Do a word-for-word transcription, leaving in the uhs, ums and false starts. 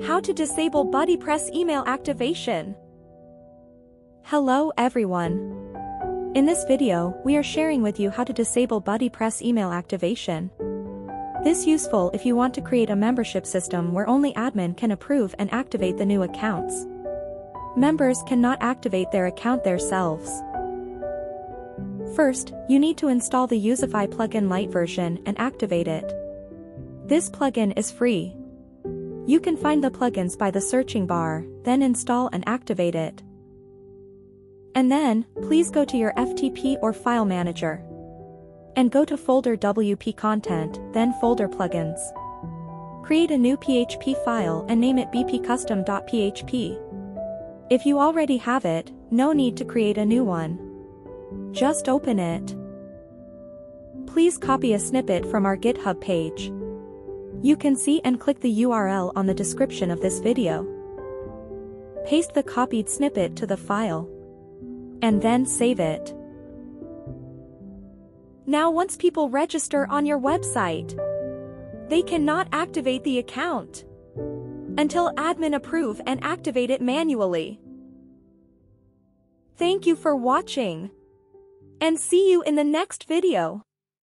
How to disable BuddyPress email activation. Hello everyone. In this video, we are sharing with you how to disable BuddyPress email activation. This is useful if you want to create a membership system where only admin can approve and activate the new accounts. Members cannot activate their account themselves. First, you need to install the Usify plugin Lite version and activate it. This plugin is free. You can find the plugins by the searching bar, then install and activate it. And then, please go to your F T P or file manager. And go to folder W P content, then folder plugins. Create a new P H P file and name it b p dash custom dot p h p. If you already have it, no need to create a new one. Just open it. Please copy a snippet from our GitHub page. You can see and click the U R L on the description of this video. Paste the copied snippet to the file. And then save it. Now once people register on your website, they cannot activate the account until admin approve and activate it manually. Thank you for watching, and see you in the next video.